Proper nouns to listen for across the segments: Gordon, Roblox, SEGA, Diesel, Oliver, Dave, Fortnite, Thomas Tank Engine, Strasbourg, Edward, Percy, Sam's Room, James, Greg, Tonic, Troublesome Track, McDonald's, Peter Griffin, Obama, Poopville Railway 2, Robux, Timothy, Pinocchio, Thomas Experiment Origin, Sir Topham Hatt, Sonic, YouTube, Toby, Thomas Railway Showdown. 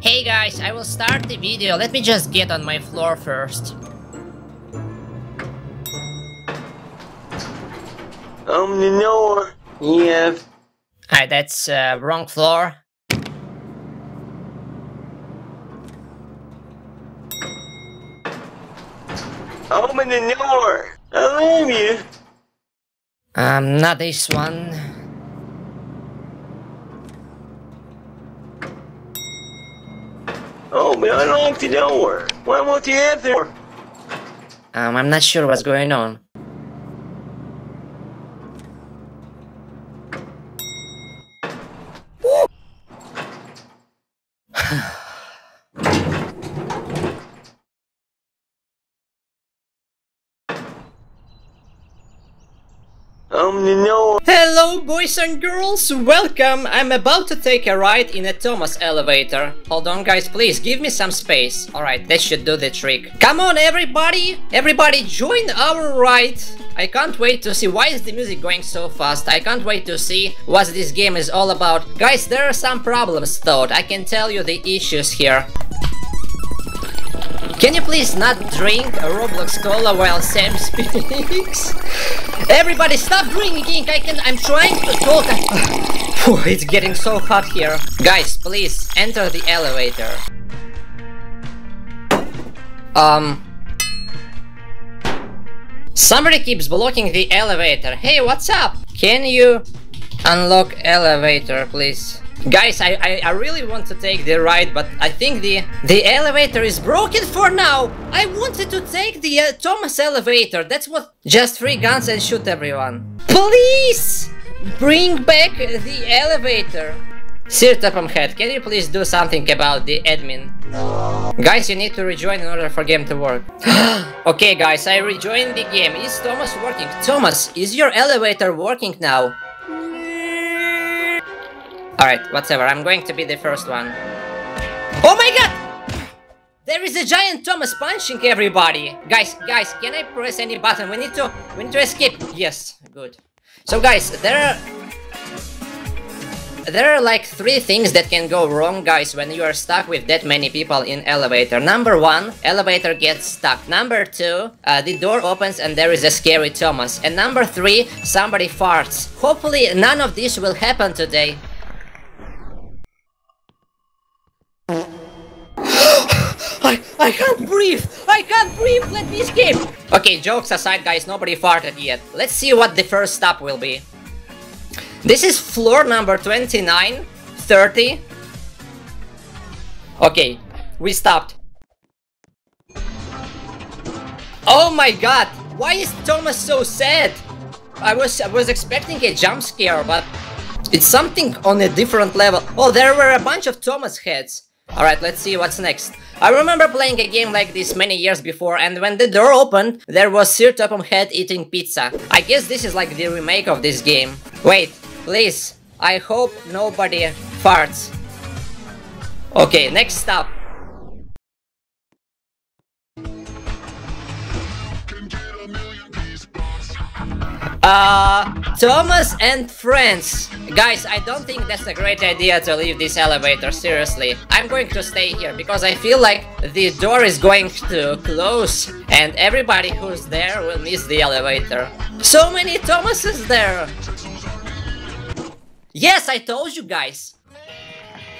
Hey guys, I will start the video. Let me just get on my floor first. No. Yeah. Alright, that's wrong floor. Open the door. I love you. Not this one. Oh, but I locked the door. Why won't you answer? I'm not sure what's going on. No. Hello boys and girls, welcome! I'm about to take a ride in a Thomas elevator. Hold on guys, please, give me some space. Alright, that should do the trick. Come on everybody! Everybody join our ride! I can't wait to see. Why is the music going so fast? I can't wait to see what this game is all about. Guys, there are some problems though. I can tell you the issues here. Can you please not drink a Roblox cola while Sam speaks? Everybody stop drinking! I'm trying to talk. It's getting so hot here. Guys, please enter the elevator. Somebody keeps blocking the elevator. Hey, what's up? Can you unlock elevator, please? Guys, I really want to take the ride, but I think the elevator is broken for now. I wanted to take the Thomas elevator. That's what. Just free guns and shoot everyone. Please bring back the elevator. Sir Topham Hatt, can you please do something about the admin? Guys, you need to rejoin in order for game to work. Okay, guys, I rejoined the game. Is Thomas working? Thomas, is your elevator working now? Alright, whatever, I'm going to be the first one. Oh my god! There is a giant Thomas punching everybody! Guys, can I press any button? We need to escape. Yes, good. So guys, there are like three things that can go wrong, guys, when you are stuck with that many people in elevator. Number one, elevator gets stuck. Number two, the door opens and there is a scary Thomas. And number three, somebody farts. Hopefully none of this will happen today. I can't breathe! I can't breathe! Let me escape! Okay, jokes aside, guys, nobody farted yet. Let's see what the first stop will be. This is floor number 29, 30. Okay, we stopped. Oh my god! Why is Thomas so sad? I was expecting a jump scare, but it's something on a different level. Oh, there were a bunch of Thomas heads. Alright, let's see what's next. I remember playing a game like this many years before, and when the door opened, there was Sir Topham Hatt eating pizza. I guess this is like the remake of this game. Wait, please, I hope nobody farts. Okay, next stop. Thomas and friends. Guys, I don't think that's a great idea to leave this elevator, seriously. I'm going to stay here because I feel like the door is going to close and everybody who's there will miss the elevator. So many Thomases there! Yes, I told you guys!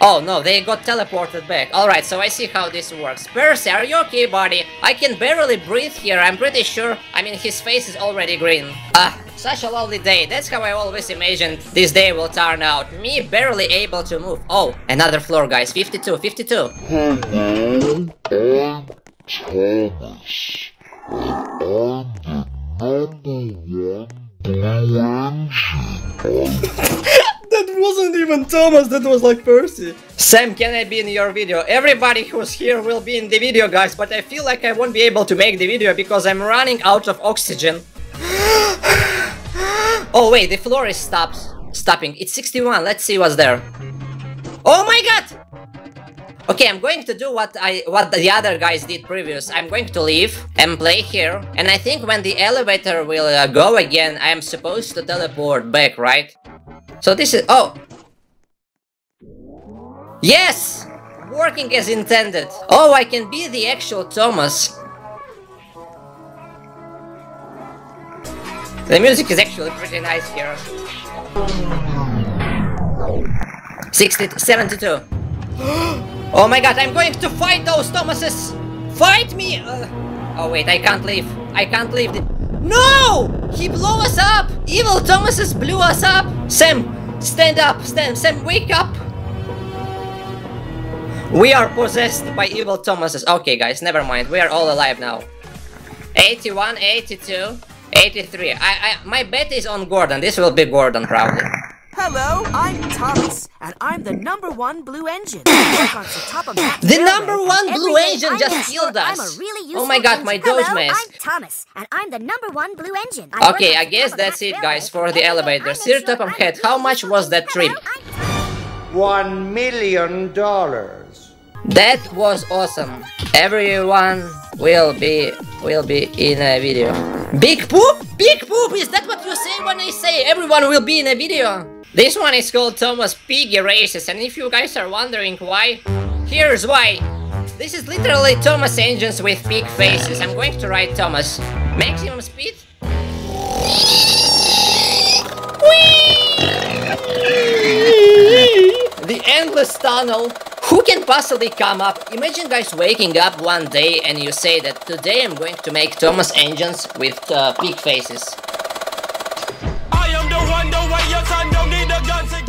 Oh no, they got teleported back. Alright, so I see how this works. Percy, are you okay, buddy? I can barely breathe here, I'm pretty sure. I mean, his face is already green. Such a lovely day. That's how I always imagined this day will turn out. Me barely able to move. Oh, another floor, guys. 52, 52. Hello, Thomas. I'm the number one. That wasn't even Thomas, that was like Percy. Sam, can I be in your video? Everybody who's here will be in the video, guys, but I feel like I won't be able to make the video because I'm running out of oxygen. Oh wait, the floor is stopping. It's 61, let's see what's there. Oh my god! Okay, I'm going to do what the other guys did previous. I'm going to leave and play here. And I think when the elevator will go again, I am supposed to teleport back, right? So this is... oh! Yes! working as intended. Oh, I can be the actual Thomas. The music is actually pretty nice here. 72. Oh my god, I'm going to fight those Thomases! Fight me! Oh wait, I can't leave. I can't leave. No! He blew us up! Evil Thomases blew us up! Sam, stand up! Sam, wake up! We are possessed by evil Thomases. Okay guys, never mind. We are all alive now. 81, 82, 83. My bet is on Gordon. This will be Gordon probably. Hello, I'm Thomas, and I'm the #1 blue engine. The #1 blue engine just killed us. Oh my god, my doge mask. Hello, I'm Thomas, and I'm the #1 blue engine. Okay, I guess that's it, guys, for the elevator. Sir Topham Hatt, how much was that trip? $1 million. That was awesome. Everyone will be in a video. Big poop? Big poop! Is that what you say when I say everyone will be in a video? This one is called Thomas Piggy Races, and if you guys are wondering why, here's why. This is literally Thomas engines with pig faces. I'm going to write Thomas. Maximum speed? Whee! The endless tunnel. Who can possibly come up? Imagine guys waking up one day and you say that today I'm going to make Thomas engines with pig faces.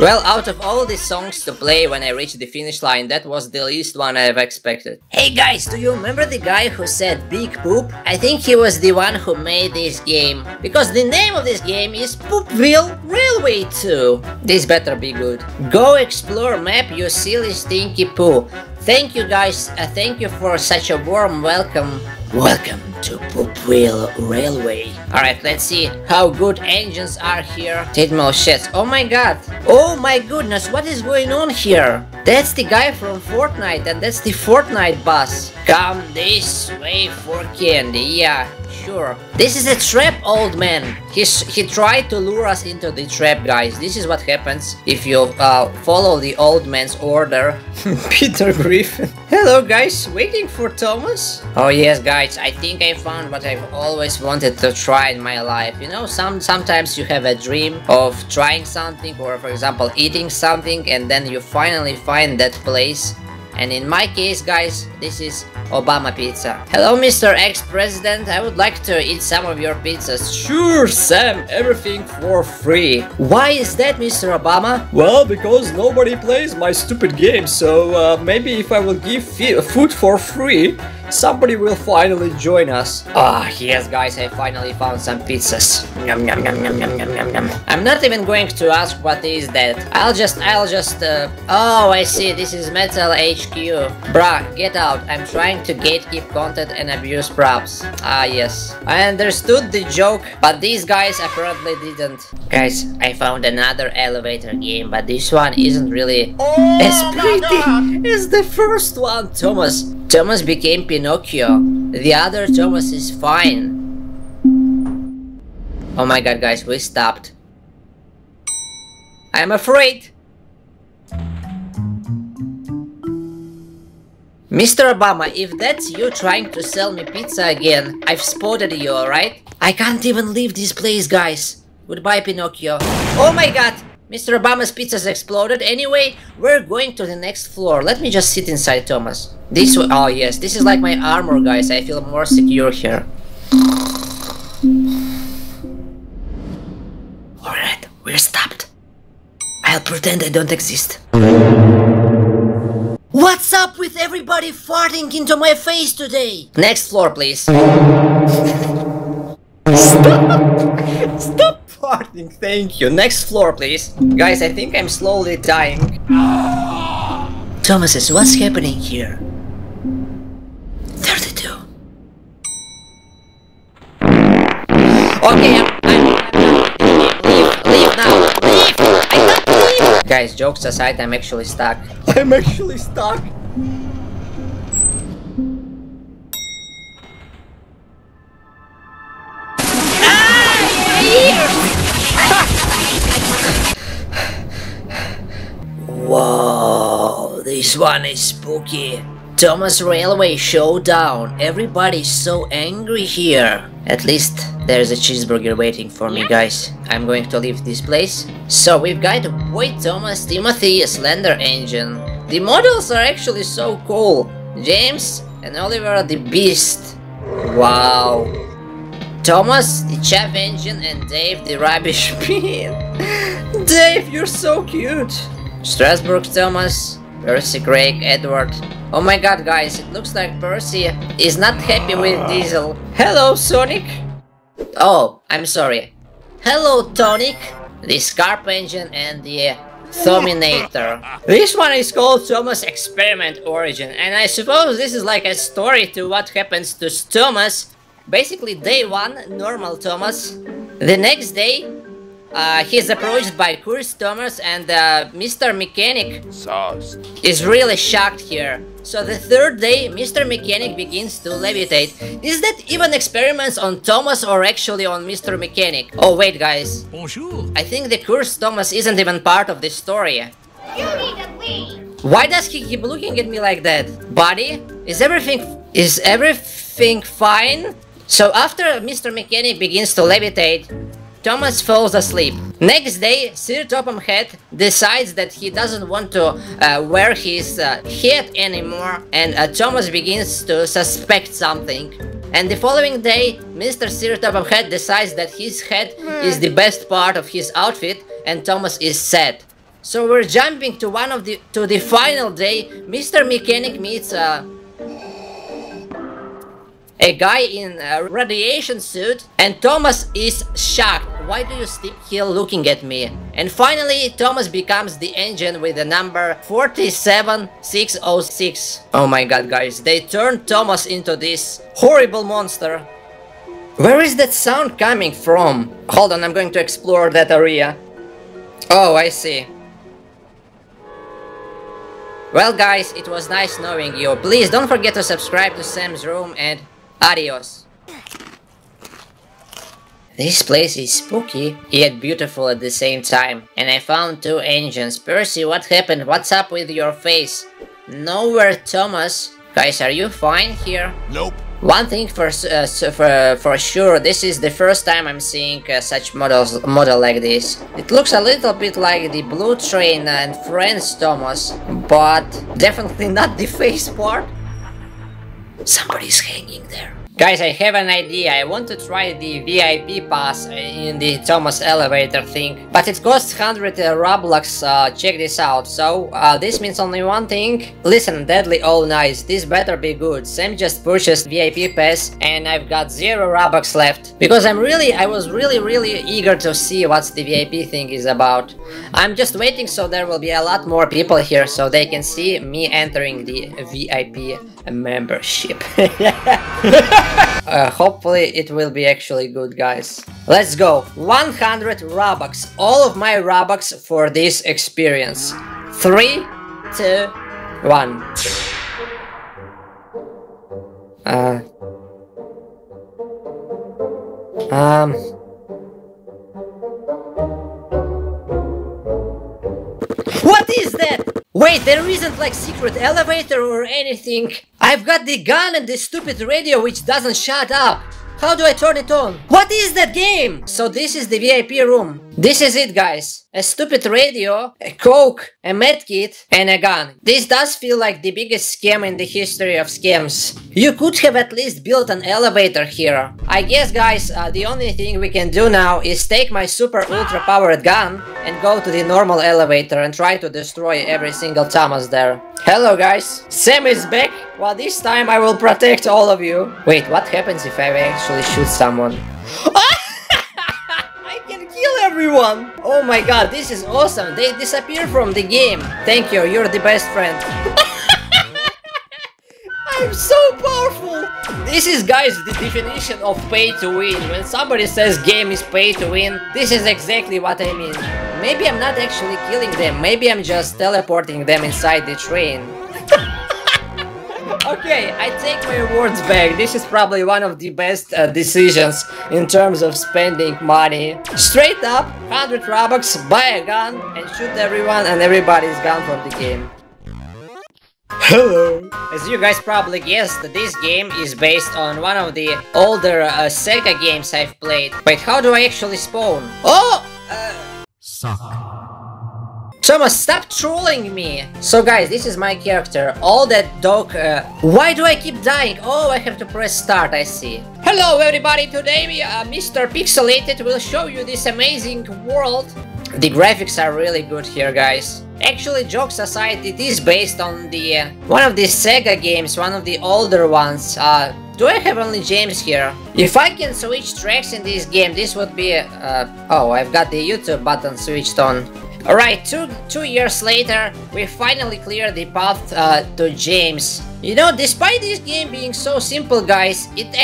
Well, out of all the songs to play when I reached the finish line, that was the least one I've expected. Hey guys, do you remember the guy who said Big Poop? I think he was the one who made this game, because the name of this game is Poopville Railway 2. This better be good. Go explore map, you silly stinky poo. Thank you guys, thank you for such a warm welcome. Welcome to Poopville Railway. Alright, let's see how good engines are here. Tidmal sheds. Oh my god. Oh my goodness, what is going on here? That's the guy from Fortnite, and that's the Fortnite boss. Come this way for candy. Yeah, sure. This is a trap, old man. He tried to lure us into the trap, guys. This is what happens if you follow the old man's order. Peter Griffin. Hello guys, waiting for Thomas? Oh yes guys, I think I found what I've always wanted to try in my life. You know, sometimes you have a dream of trying something, or for example eating something, and then you finally find that place. And in my case, guys, this is Obama pizza. Hello, Mr. Ex-President, I would like to eat some of your pizzas. Sure, Sam, everything for free. Why is that, Mr. Obama? Well, because nobody plays my stupid game, so maybe if I will give food for free, somebody will finally join us. Ah, yes, guys, I finally found some pizzas. Nom, nom, nom, nom, nom, nom, nom. I'm not even going to ask what is that. I'll just... Oh, I see, this is Metal HQ. Bruh, get out. I'm trying to gatekeep content and abuse props. Ah, yes. I understood the joke, but these guys apparently didn't. Guys, I found another elevator game, but this one isn't really as pretty as the first one, Thomas. Thomas became Pinocchio. The other Thomas is fine. Oh my god, guys, we stopped. I'm afraid. Mr. Obama, if that's you trying to sell me pizza again, I've spotted you, alright? I can't even leave this place, guys. Goodbye, Pinocchio. Oh my god! Mr. Obama's pizzas exploded. Anyway, we're going to the next floor. Let me just sit inside Thomas. This way. Oh yes, this is like my armor, guys. I feel more secure here. Alright, we're stopped. I'll pretend I don't exist. What's up with everybody farting into my face today? Next floor, please. Stop! Stop! Thank you. Next floor, please. Guys, I think I'm slowly dying. Thomases, what's happening here? 32. Okay, leave now. Leave! I can't leave! Guys, jokes aside, I'm actually stuck. I'm actually stuck. This This one is spooky. Thomas Railway Showdown. Everybody's so angry here. At least there's a cheeseburger waiting for me, guys. I'm going to leave this place. So we've got Boy Thomas, Timothy, a Slender Engine. The models are actually so cool. James and Oliver the Beast. Wow. Thomas the Chaff Engine and Dave the Rubbish Bin. Dave, you're so cute. Strasbourg Thomas, Percy, Greg, Edward. Oh my god, guys, it looks like Percy is not happy with Diesel. Hello, Sonic. Oh, I'm sorry. Hello, Tonic, the Scarp Engine and the Thominator. This one is called Thomas Experiment Origin, and I suppose this is like a story to what happens to Thomas. Basically, day one, normal Thomas. The next day, he's approached by Cursed Thomas, and Mr. Mechanic is really shocked here. So the third day, Mr. Mechanic begins to levitate. Is that even experiments on Thomas or actually on Mr. Mechanic? Oh wait, guys. Bonjour. I think the Cursed Thomas isn't even part of the story. You need a lead. Why does he keep looking at me like that? Buddy, is everything fine? So after Mr. Mechanic begins to levitate, Thomas falls asleep. Next day, Sir Topham Hatt decides that he doesn't want to wear his hat anymore, and Thomas begins to suspect something. And the following day, Mr. Sir Topham Hatt decides that his hat is the best part of his outfit, and Thomas is sad. So we're jumping to the final day. Mr. Mechanic meets a guy in a radiation suit, and Thomas is shocked. Why do you sleep here looking at me? And finally, Thomas becomes the engine with the number 47606. Oh my god, guys, they turned Thomas into this horrible monster. Where is that sound coming from? Hold on, I'm going to explore that area. Oh, I see. Well, guys, it was nice knowing you. Please don't forget to subscribe to Sam's Room, and adios. This place is spooky, yet beautiful at the same time. And I found two engines. Percy, what happened? What's up with your face? Nowhere, Thomas. Guys, are you fine here? Nope. One thing for sure, this is the first time I'm seeing such model like this. It looks a little bit like the Blue Train and Friends Thomas, but definitely not the face part. Somebody's hanging there. Guys, I have an idea. I want to try the VIP pass in the Thomas elevator thing, but it costs 100 Robux, check this out. So, this means only one thing. Listen, Deadly All Nice, this better be good. Sam just purchased VIP pass and I've got 0 Robux left. Because I was really eager to see what's the VIP thing is about. I'm just waiting so there will be a lot more people here so they can see me entering the VIP membership. Hopefully it will be actually good, guys. Let's go. 100 Robux. All of my Robux for this experience. 3, 2, 1. What is that? Wait, there isn't like secret elevator or anything. I've got the gun and the stupid radio which doesn't shut up. How do I turn it on? What is that game? So this is the VIP room. This is it, guys. A stupid radio, a coke, a medkit, and a gun. This does feel like the biggest scam in the history of scams. You could have at least built an elevator here. I guess, guys, the only thing we can do now is take my super ultra powered gun and go to the normal elevator and try to destroy every single Thomas there. Hello, guys. Sam is back. Well, this time I will protect all of you. Wait, what happens if I actually shoot someone? Everyone. Oh my god, this is awesome. They disappear from the game. Thank you, you're the best friend. I'm so powerful. This is, guys, the definition of pay to win. When somebody says game is pay to win, this is exactly what I mean. Maybe I'm not actually killing them. Maybe I'm just teleporting them inside the train. Okay, I take my words back. This is probably one of the best decisions in terms of spending money. Straight up, 100 Robux, buy a gun and shoot everyone, and everybody's gone from the game. Hello! As you guys probably guessed, this game is based on one of the older SEGA games I've played. But how do I actually spawn? Oh! Suck. Thomas, stop trolling me! So guys, this is my character, all that dog... why do I keep dying? Oh, I have to press start, I see. Hello everybody, today Mr. Pixelated will show you this amazing world. The graphics are really good here, guys. Actually, jokes aside, it is based on the... one of the SEGA games, one of the older ones. Do I have only James here? If I can switch tracks in this game, this would be... oh, I've got the YouTube button switched on. Alright, two years later, we finally cleared the path to James. You know, despite this game being so simple, guys, it's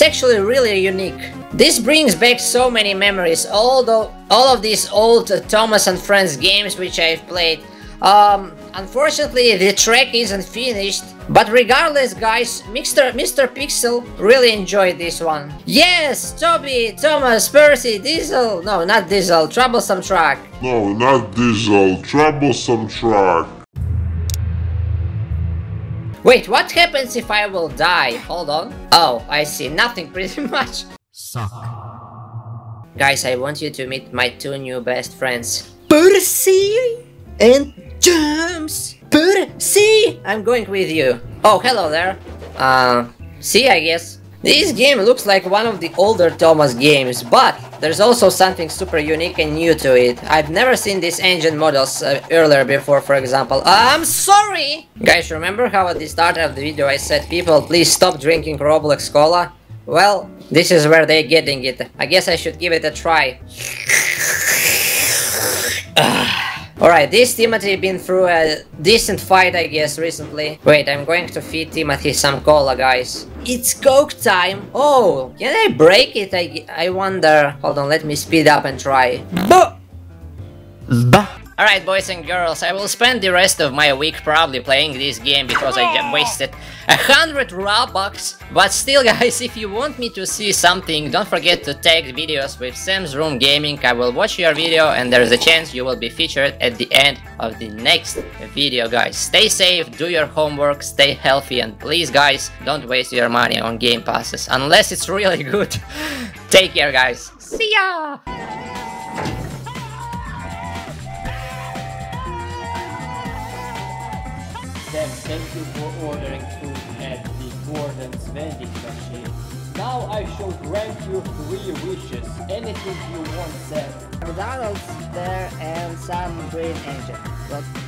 actually really unique. This brings back so many memories, although all of these old Thomas and Friends games which I've played. Unfortunately, the track isn't finished, but regardless, guys, Mr. Pixel really enjoyed this one. Yes, Toby, Thomas, Percy, Diesel, no, not Diesel, Troublesome Track. No, not Diesel, Troublesome Track. Wait, what happens if I will die? Hold on. Oh, I see, nothing pretty much. Suck. Guys, I want you to meet my two new best friends. Percy and James! Percy! I'm going with you. Oh, hello there. See, I guess. This game looks like one of the older Thomas games, but there's also something super unique and new to it. I've never seen these engine models earlier before, for example. I'm sorry! Guys, remember how at the start of the video I said, people, please stop drinking Roblox cola? Well, this is where they're getting it. I guess I should give it a try. Alright, this Timothy been through a decent fight, I guess, recently. Wait, I'm going to feed Timothy some cola, guys. It's Coke time! Oh, can I break it? I wonder... Hold on, let me speed up and try. Alright, boys and girls, I will spend the rest of my week probably playing this game because I just wasted 100 Robux. But still, guys, if you want me to see something, don't forget to tag videos with Sam's Room Gaming. I will watch your video and there's a chance you will be featured at the end of the next video, guys. Stay safe, do your homework, stay healthy, and please, guys, don't waste your money on game passes. Unless it's really good. Take care, guys. See ya! Thank you for ordering food at the Gordon's vending machine. Now I shall grant you 3 wishes. Anything you want, sir. McDonald's there and some green engine. But